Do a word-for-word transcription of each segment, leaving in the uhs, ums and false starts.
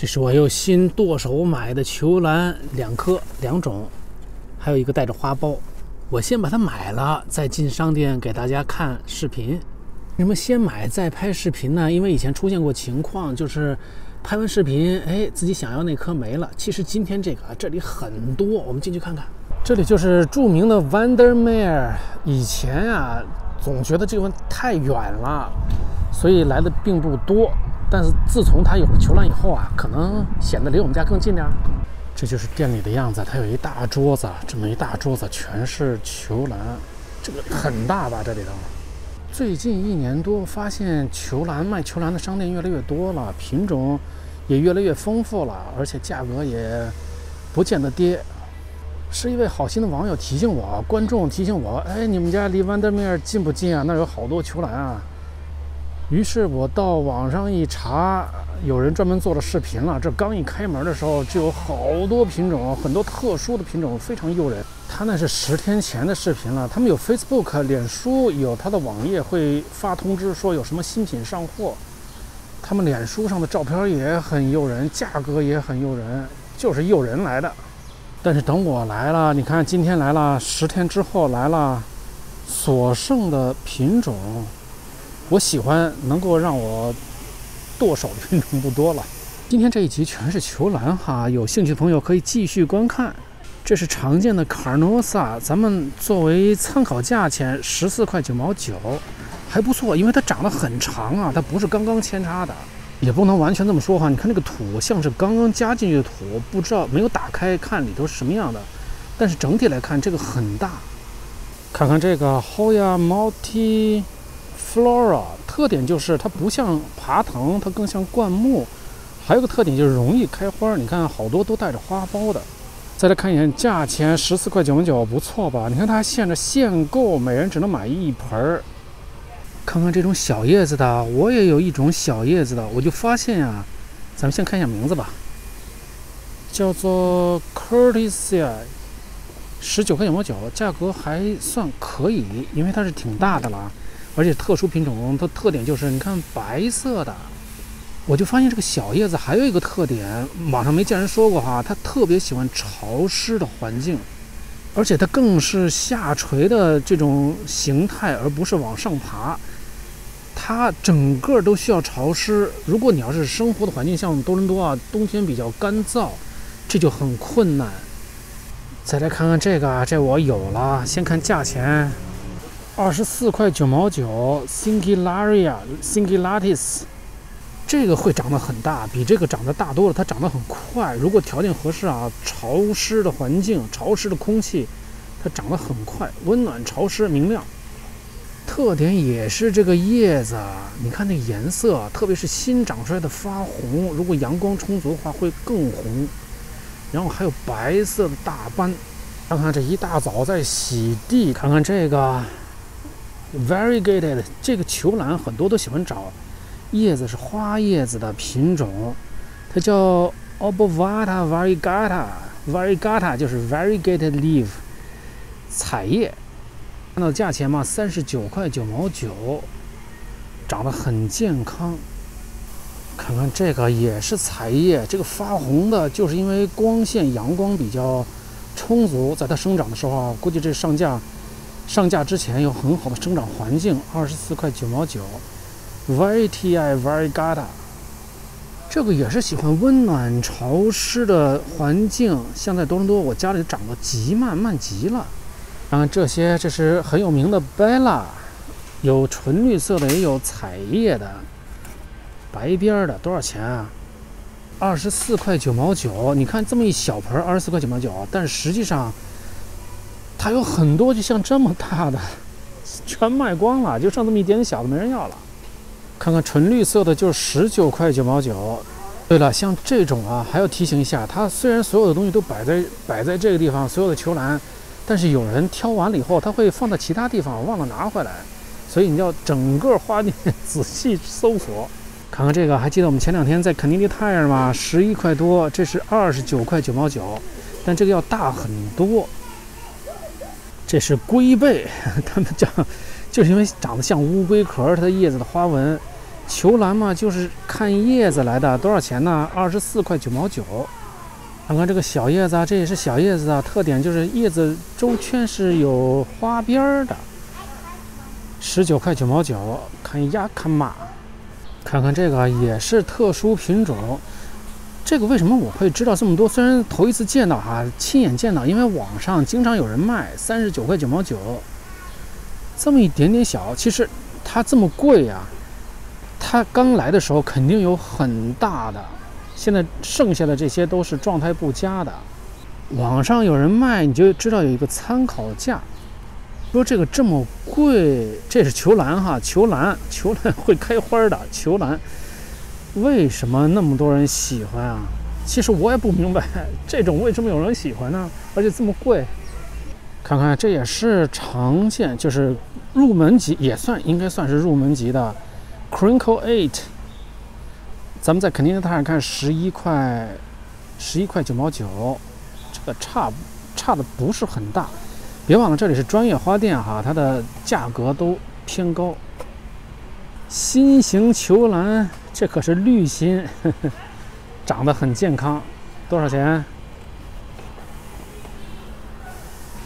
这是我又新剁手买的球兰，两颗两种，还有一个带着花苞。我先把它买了，再进商店给大家看视频。为什么先买再拍视频呢？因为以前出现过情况，就是拍完视频，哎，自己想要那颗没了。其实今天这个啊，这里很多，我们进去看看。这里就是著名的 Vandermeer， 以前啊总觉得这个太远了，所以来的并不多。但是自从它有了球兰以后啊，可能显得离我们家更近点儿。这就是店里的样子，它有一大桌子，这么一大桌子全是球兰，这个很大吧？这里头。最近一年多，发现球兰卖球兰的商店越来越多了，品种也越来越丰富了，而且价格也不见得跌。是一位好心的网友提醒我，观众提醒我，哎，你们家离Vandermeer近不近啊？那有好多球兰啊。于是我到网上一查，有人专门做了视频了。这刚一开门的时候，就有好多品种，很多特殊的品种，非常诱人。他那是十天前的视频了。他们有 Facebook、脸书，有他的网页会发通知说有什么新品上货。他们脸书上的照片也很诱人，价格也很诱人，就是诱人来的。但是等我来了，你看今天来了，十天之后来了，所剩的品种。我喜欢能够让我剁手的品种不多了。今天这一集全是球兰哈，有兴趣的朋友可以继续观看。这是常见的卡尔诺萨，咱们作为参考价钱十四块九毛九，还不错，因为它长得很长啊，它不是刚刚扦插的，也不能完全这么说哈。你看这个土像是刚刚加进去的土，不知道没有打开看里头是什么样的，但是整体来看这个很大。看看这个 Hoya Multi。Flora 特点就是它不像爬藤，它更像灌木。还有个特点就是容易开花，你看好多都带着花苞的。再来看一眼价钱，十四块九毛九，不错吧？你看它还限着限购，每人只能买一盆儿。看看这种小叶子的，我也有一种小叶子的，我就发现啊，咱们先看一下名字吧，叫做 Curtisi， 十九块九毛九，价格还算可以，因为它是挺大的了。而且特殊品种它特点就是，你看白色的，我就发现这个小叶子还有一个特点，网上没见人说过哈，它特别喜欢潮湿的环境，而且它更是下垂的这种形态，而不是往上爬，它整个都需要潮湿。如果你要是生活的环境像多伦多啊，冬天比较干燥，这就很困难。再来看看这个，这我有了，先看价钱。二十四块九毛九 ，Singularia singularis， 这个会长得很大，比这个长得大多了。它长得很快，如果条件合适啊，潮湿的环境、潮湿的空气，它长得很快，温暖、潮湿、明亮。特点也是这个叶子，你看那个颜色，特别是新长出来的发红，如果阳光充足的话会更红。然后还有白色的大斑，看看这一大早在洗地，看看这个。Variegated 这个球兰很多都喜欢找叶子是花叶子的品种，它叫 Obovata variegata variegata 就是 variegated leaf 彩叶。看到价钱嘛，三十九块九毛九，长得很健康。看看这个也是彩叶，这个发红的，就是因为光线阳光比较充足，在它生长的时候啊，估计这上架。上架之前有很好的生长环境，二十四块九毛九 ，Variety variegata， 这个也是喜欢温暖潮湿的环境。像在多伦多，我家里长得极慢，慢极了。啊，这些这是很有名的 Bella， 有纯绿色的，也有彩叶的，白边的，多少钱啊？二十四块九毛九。你看这么一小盆，二十四块九毛九，但是实际上。它有很多，就像这么大的，全卖光了，就剩这么一点点小的，没人要了。看看纯绿色的，就是十九块九毛九。对了，像这种啊，还要提醒一下，它虽然所有的东西都摆在摆在这个地方，所有的球篮，但是有人挑完了以后，他会放到其他地方，忘了拿回来，所以你要整个花店仔细搜索。看看这个，还记得我们前两天在肯尼迪泰尔吗？十一块多，这是二十九块九毛九，但这个要大很多。这是龟背，它们长，就是因为长得像乌龟壳，它的叶子的花纹球兰嘛，就是看叶子来的，多少钱呢？二十四块九毛九。看看这个小叶子啊，这也是小叶子啊，特点就是叶子周圈是有花边的。十九块九毛九。看鸭，看马，看看这个也是特殊品种。 这个为什么我会知道这么多？虽然头一次见到哈，亲眼见到，因为网上经常有人卖，三十九块九毛九，这么一点点小，其实它这么贵呀、啊，它刚来的时候肯定有很大的，现在剩下的这些都是状态不佳的。网上有人卖，你就知道有一个参考价。说这个这么贵，这是球兰哈，球兰，球兰会开花的，球兰。 为什么那么多人喜欢啊？其实我也不明白，这种为什么有人喜欢呢？而且这么贵。看看，这也是常见，就是入门级，也算应该算是入门级的 Crinkle Eight。咱们在肯尼亚看看，十一块，十一块九毛九，这个差差的不是很大。别忘了这里是专业花店哈，它的价格都偏高。 心形球兰，这可是绿心呵呵，长得很健康。多少钱？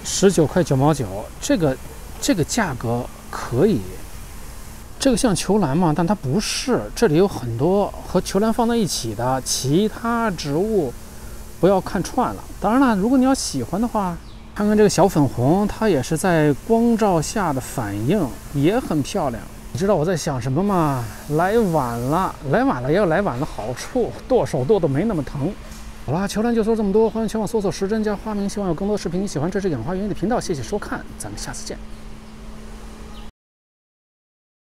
十九块九毛九。这个这个价格可以。这个像球兰嘛，但它不是。这里有很多和球兰放在一起的其他植物，不要看串了。当然了，如果你要喜欢的话，看看这个小粉红，它也是在光照下的反应，也很漂亮。 你知道我在想什么吗？来晚了，来晚了也有来晚的好处，剁手剁的没那么疼。好啦，球兰就说这么多，欢迎全网搜索“时针加花名”，希望有更多视频。你喜欢这是养花园艺的频道，谢谢收看，咱们下次见。